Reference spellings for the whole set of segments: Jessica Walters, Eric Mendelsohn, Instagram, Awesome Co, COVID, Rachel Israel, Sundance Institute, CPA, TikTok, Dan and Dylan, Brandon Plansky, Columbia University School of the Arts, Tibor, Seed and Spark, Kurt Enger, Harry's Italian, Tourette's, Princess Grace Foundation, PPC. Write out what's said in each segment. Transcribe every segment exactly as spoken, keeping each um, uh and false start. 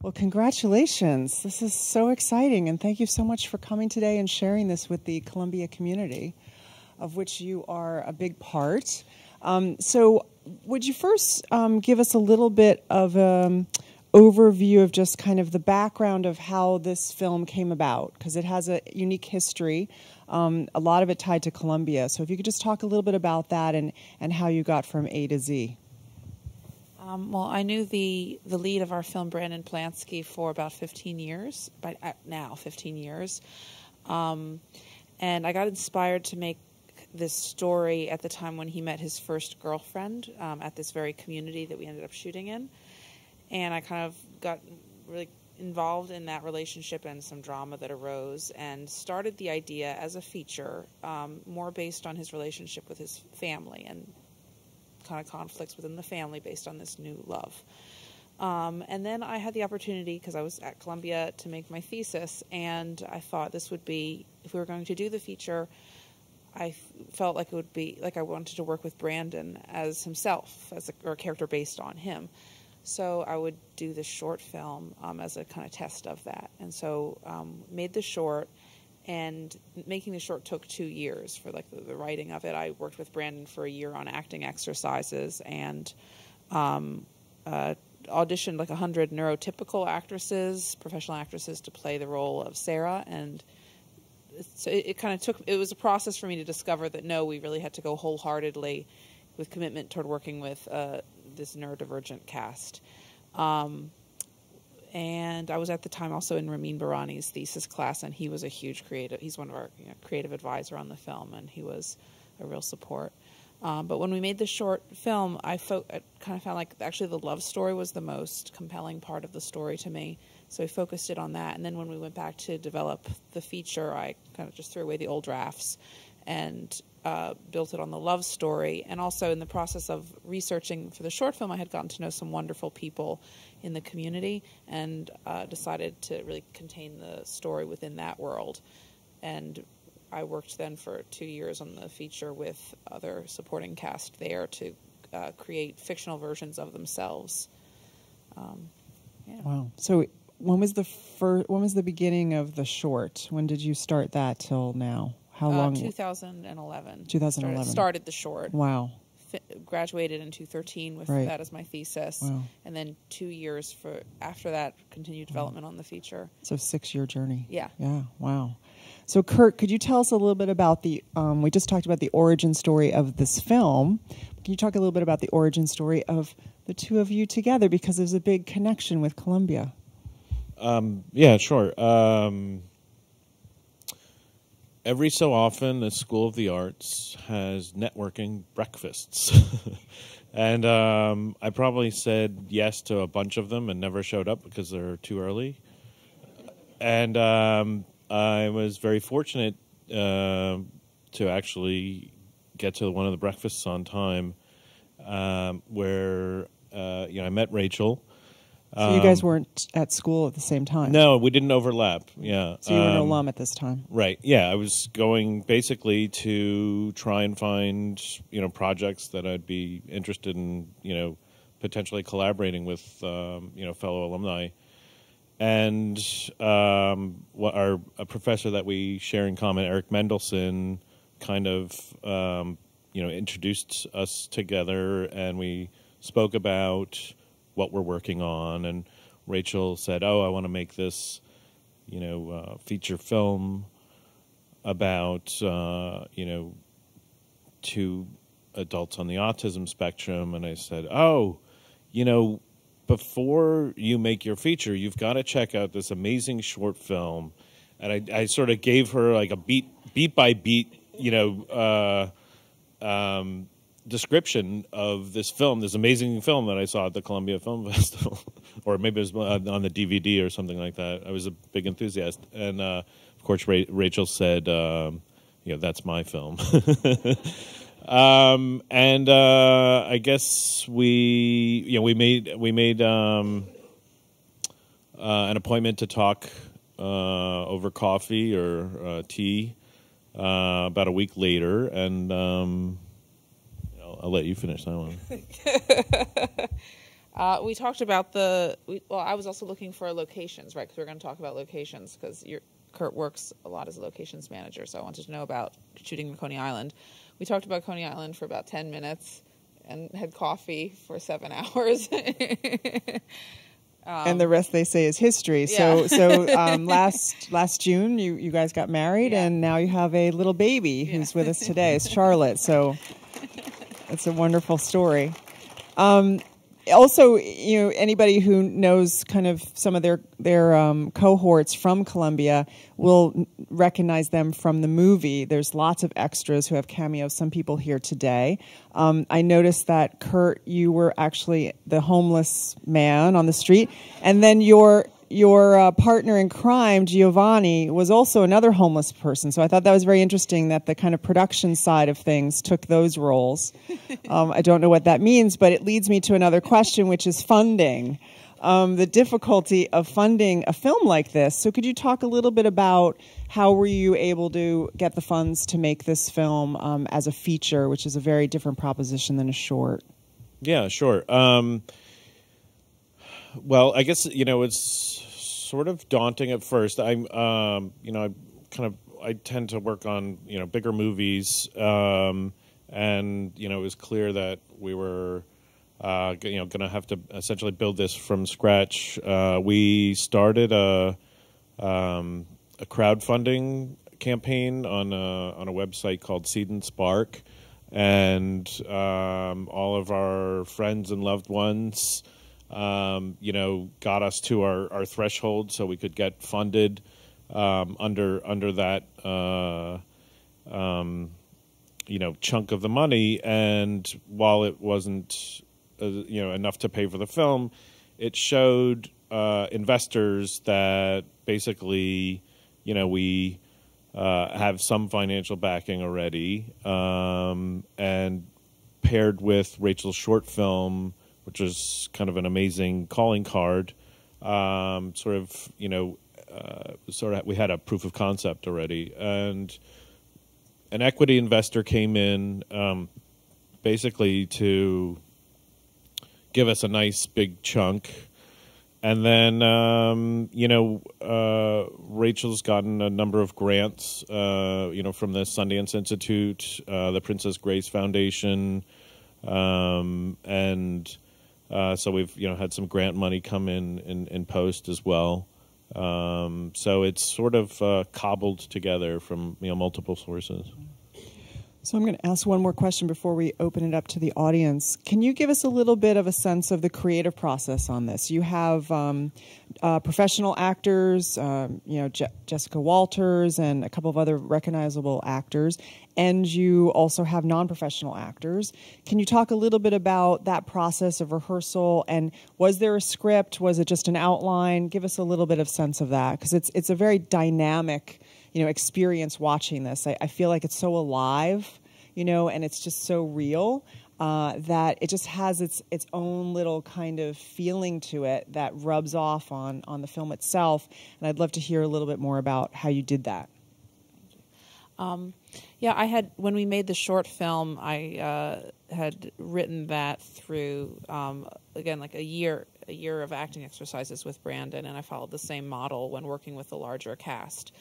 Well, congratulations. This is so exciting, and thank you so much for coming today and sharing this with the Columbia community, of which you are a big part. Um, so would you first um, give us a little bit of an overview of just kind of the background of how this film came about? Because it has a unique history, um, a lot of it tied to Columbia. So if you could just talk a little bit about that and, and how you got from A to Z. Um, well, I knew the, the lead of our film, Brandon Plansky, for about fifteen years, but now fifteen years. Um, and I got inspired to make this story at the time when he met his first girlfriend um, at this very community that we ended up shooting in. And I kind of got really involved in that relationship and some drama that arose, and started the idea as a feature, um, more based on his relationship with his family and kind of conflicts within the family based on this new love. Um, and then I had the opportunity, because I was at Columbia, to make my thesis, and I thought this would be, if we were going to do the feature, I felt like it would be, like I wanted to work with Brandon as himself, as a, or a character based on him. So I would do this short film um, as a kind of test of that. And so um, made the short, and making the short took two years for like the, the writing of it. I worked with Brandon for a year on acting exercises, and um, uh, auditioned like a hundred neurotypical actresses, professional actresses, to play the role of Sarah. And so it, it kind of took, it was a process for me to discover that, no, we really had to go wholeheartedly with commitment toward working with uh, this neurodivergent cast. Um, And I was at the time also in Ramin Barani's thesis class, and he was a huge creative. He's one of our you know, creative advisor on the film, and he was a real support. Um, but when we made the short film, I, fo I kind of found like actually the love story was the most compelling part of the story to me. So we focused it on that. And then when we went back to develop the feature, I kind of just threw away the old drafts and uh, built it on the love story. And also in the process of researching for the short film, I had gotten to know some wonderful people in the community, and uh, decided to really contain the story within that world. And I worked then for two years on the feature with other supporting cast there to uh, create fictional versions of themselves. Um, yeah. Wow. So when was the fir- when was the beginning of the short? When did you start that till now? How long? Uh, two thousand eleven. two thousand eleven. Started, started the short. Wow. F graduated in two thirteen with right. that as my thesis. Wow. And then two years for after that, continued development wow. on the feature. So six-year journey. Yeah. Yeah. Wow. So Kurt, could you tell us a little bit about the, um, we just talked about the origin story of this film. Can you talk a little bit about the origin story of the two of you together? Because there's a big connection with Columbia. Um, yeah, sure. Um... Every so often, the School of the Arts has networking breakfasts. And um, I probably said yes to a bunch of them and never showed up because they're too early. And um, I was very fortunate uh, to actually get to one of the breakfasts on time, um, where uh, you know, I met Rachel. So you guys weren't at school at the same time? No, we didn't overlap, yeah. So you were um, an alum at this time? Right, yeah. I was going basically to try and find, you know, projects that I'd be interested in, you know, potentially collaborating with, um, you know, fellow alumni. And um, our a professor that we share in common, Eric Mendelsohn, kind of, um, you know, introduced us together, and we spoke about what we're working on, and Rachel said, oh, I want to make this, you know, uh, feature film about, uh, you know, two adults on the autism spectrum. And I said, oh, you know, before you make your feature, you've got to check out this amazing short film. And I, I sort of gave her like a beat, beat by beat, you know, uh, um, description of this film, this amazing film that I saw at the Columbia Film Festival, or maybe it was on the D V D or something like that. I was a big enthusiast. And, uh, of course, Ra Rachel said, um, you know, that's my film. um, and uh, I guess we, you know, we made, we made um, uh, an appointment to talk uh, over coffee or uh, tea uh, about a week later. And, um, I'll let you finish that one. Uh, we talked about the, we, well, I was also looking for locations, right, because we're going to talk about locations, because Kurt works a lot as a locations manager, so I wanted to know about shooting in Coney Island. We talked about Coney Island for about ten minutes and had coffee for seven hours. Um, and the rest, they say, is history. Yeah. So, so um, last last June, you, you guys got married, yeah. and now you have a little baby yeah. who's with us today. It's Charlotte. So it's a wonderful story. Um, also, you know, anybody who knows kind of some of their, their um, cohorts from Columbia will recognize them from the movie. There's lots of extras who have cameos, some people here today. Um, I noticed that, Kurt, you were actually the homeless man on the street. And then your, your uh, partner in crime, Giovanni, was also another homeless person. So I thought that was very interesting that the kind of production side of things took those roles. Um, I don't know what that means, but it leads me to another question, which is funding. Um, the difficulty of funding a film like this. So could you talk a little bit about how were you able to get the funds to make this film um, as a feature, which is a very different proposition than a short? Yeah, sure. Um, well, I guess, you know, it's sort of daunting at first. I'm, um, you know, I kind of, I tend to work on, you know, bigger movies. Um, and, you know, it was clear that we were, Uh, you know, going to have to essentially build this from scratch. Uh, we started a um, a crowdfunding campaign on a, on a website called Seed and Spark, and um, all of our friends and loved ones, um, you know, got us to our, our threshold so we could get funded um, under under that. Uh, um, you know, chunk of the money, and while it wasn't Uh, you know, enough to pay for the film, it showed uh, investors that basically, you know, we uh, have some financial backing already, um, and paired with Rachel's short film, which was kind of an amazing calling card, um, sort of, you know, uh, sort of we had a proof of concept already. And an equity investor came in um, basically to give us a nice big chunk. And then, um, you know, uh, Rachel's gotten a number of grants, uh, you know, from the Sundance Institute, uh, the Princess Grace Foundation. Um, and uh, so we've, you know, had some grant money come in in, in post as well. Um, so it's sort of uh, cobbled together from, you know, multiple sources. So I'm going to ask one more question before we open it up to the audience. Can you give us a little bit of a sense of the creative process on this? You have um, uh, professional actors, um, you know, Je Jessica Walters and a couple of other recognizable actors, and you also have non-professional actors. Can you talk a little bit about that process of rehearsal? And was there a script? Was it just an outline? Give us a little bit of sense of that, because it's it's a very dynamic, you know, experience watching this. I, I feel like it's so alive, you know, and it's just so real uh, that it just has its its own little kind of feeling to it that rubs off on on the film itself. And I'd love to hear a little bit more about how you did that. Um, yeah, I had, when we made the short film, I uh, had written that through, um, again, like a year, a year of acting exercises with Brandon, and I followed the same model when working with the larger cast.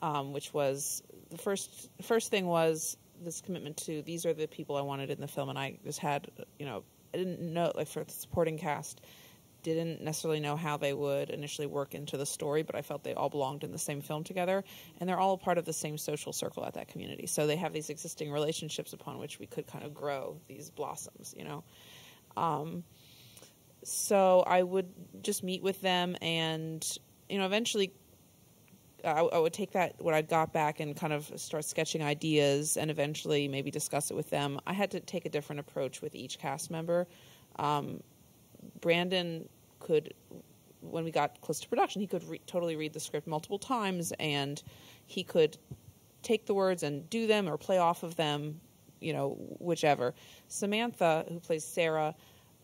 Um, which was the first first thing was this commitment to these are the people I wanted in the film, and I just had, you know, I didn't know, like, for the supporting cast, didn't necessarily know how they would initially work into the story, but I felt they all belonged in the same film together, and they're all part of the same social circle at that community, so they have these existing relationships upon which we could kind of grow these blossoms, you know. Um, so I would just meet with them, and, you know, eventually I, I would take that, what I'd got back, and kind of start sketching ideas and eventually maybe discuss it with them. I had to take a different approach with each cast member. Um, Brandon could, when we got close to production, he could re totally read the script multiple times, and he could take the words and do them or play off of them, you know, whichever. Samantha, who plays Sarah,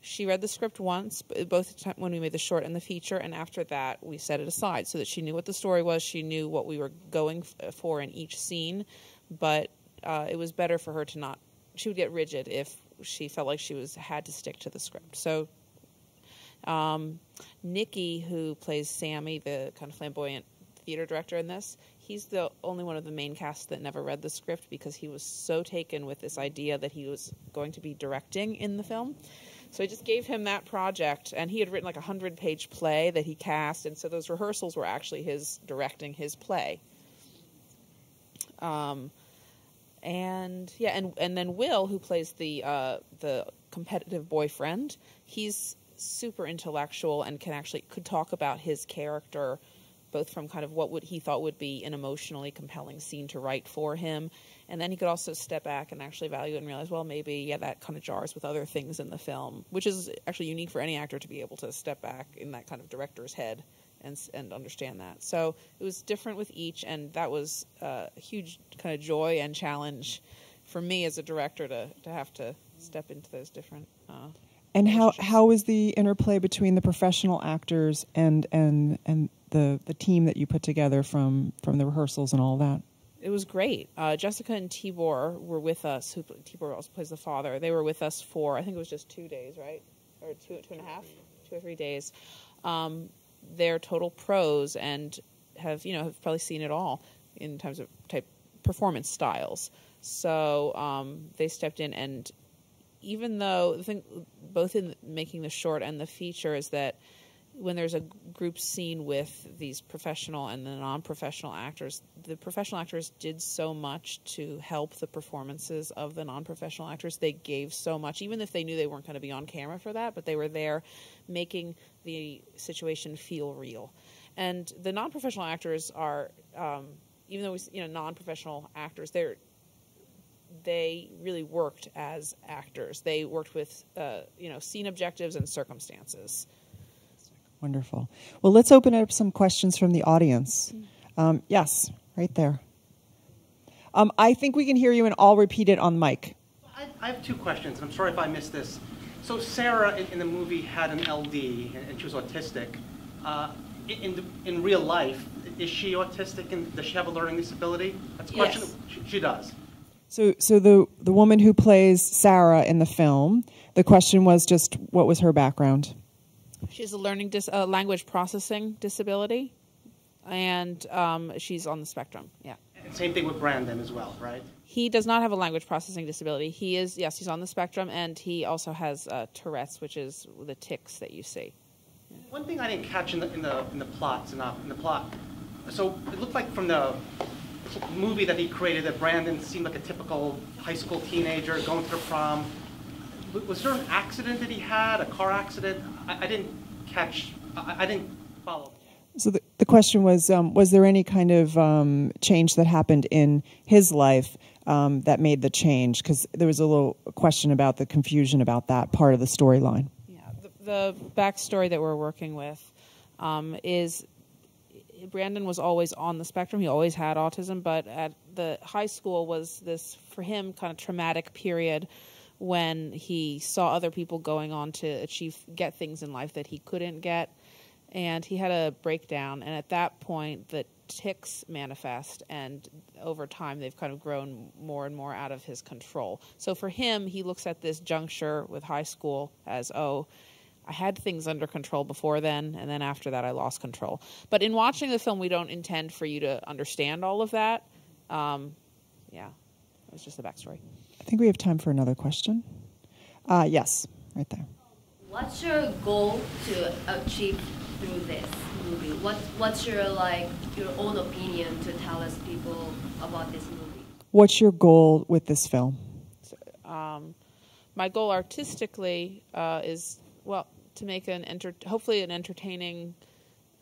she read the script once, both when we made the short and the feature, and after that we set it aside so that she knew what the story was, she knew what we were going for in each scene, but uh, it was better for her to not, she would get rigid if she felt like she was had to stick to the script. So Um, Nicky, who plays Sammy, the kind of flamboyant theater director in this, he's the only one of the main cast that never read the script because he was so taken with this idea that he was going to be directing in the film. So I just gave him that project, and he had written like a hundred-page play that he cast, and so those rehearsals were actually his directing his play. Um, and yeah, and and then Will, who plays the uh, the competitive boyfriend, he's super intellectual and can actually could talk about his character, both from kind of what would he thought would be an emotionally compelling scene to write for him. And then he could also step back and actually evaluate and realize, well, maybe, yeah, that kind of jars with other things in the film, which is actually unique for any actor to be able to step back in that kind of director's head and and understand that. So it was different with each, and that was a huge kind of joy and challenge for me as a director to, to have to step into those different uh And how, how is the interplay between the professional actors and, and, and the, the team that you put together from, from the rehearsals and all that? It was great. Uh, Jessica and Tibor were with us. Who, Tibor also plays the father. They were with us for, I think it was just two days, right? Or two, two and a half, two or three days. Um, they're total pros and have, you know, have probably seen it all in terms of type performance styles. So um, they stepped in, and even though the thing, both in making the short and the feature, is that when there's a group scene with these professional and the non-professional actors, the professional actors did so much to help the performances of the non-professional actors. They gave so much, even if they knew they weren't going to be on camera for that, but they were there making the situation feel real. And the non-professional actors are, um, even though we, you know, non-professional actors, they're, they really worked as actors. They worked with, uh, you know, scene objectives and circumstances. Wonderful. Well, let's open up some questions from the audience. Um, yes, right there. Um, I think we can hear you, and I'll repeat it on mic. I have two questions, and I'm sorry if I missed this. So Sarah in, in the movie had an L D, and she was autistic. Uh, in, the, in real life, is she autistic, and does she have a learning disability? That's a question. Yes. She, she does. So, so the, the woman who plays Sarah in the film, the question was just, what was her background? She has a learning dis uh, language processing disability, and um, she's on the spectrum, yeah. And same thing with Brandon as well, right? He does not have a language processing disability. He is, yes, he's on the spectrum, and he also has uh, Tourette's, which is the tics that you see. Yeah. One thing I didn't catch in the, in the, in the plots, in the, in the plot, so it looked like from the movie that he created that Brandon seemed like a typical high school teenager going to the prom. Was there an accident that he had, a car accident? I, I didn't catch, I, I didn't follow. So the, the question was, um, was there any kind of um, change that happened in his life um, that made the change? Because there was a little question about the confusion about that part of the storyline. Yeah, the, the backstory that we're working with um, is Brandon was always on the spectrum. He always had autism, but at the high school was this, for him, kind of traumatic period when he saw other people going on to achieve, get things in life that he couldn't get. And he had a breakdown. And at that point, the tics manifest. And over time, they've kind of grown more and more out of his control. So for him, he looks at this juncture with high school as, oh, I had things under control before then, and then after that I lost control. But in watching the film, we don't intend for you to understand all of that. Um, yeah, it was just the backstory. I think we have time for another question. Uh, yes, right there. What's your goal to achieve through this movie? What, what's your, like, your own opinion to tell us people about this movie? What's your goal with this film? So, um, my goal artistically uh, is, well, to make an enter hopefully an entertaining,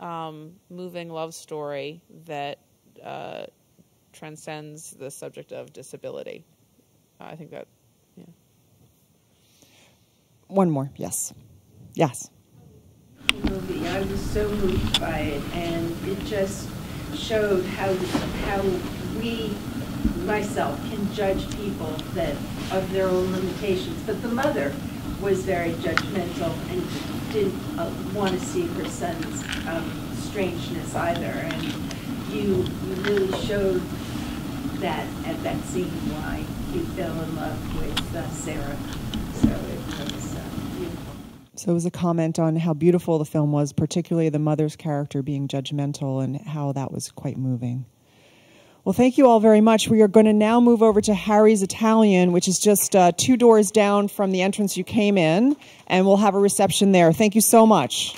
um, moving love story that uh, transcends the subject of disability. I think that, yeah. One more, yes. Yes. The movie, I was so moved by it, and it just showed how, how we, myself, can judge people that of their own limitations. But the mother was very judgmental and didn't uh, want to see her son's um, strangeness either. And you, you really showed that at that scene why you fell in love with uh, Sarah. So it was uh, beautiful. So it was a comment on how beautiful the film was, particularly the mother's character being judgmental and how that was quite moving. Well, thank you all very much. We are going to now move over to Harry's Italian, which is just uh, two doors down from the entrance you came in, and we'll have a reception there. Thank you so much.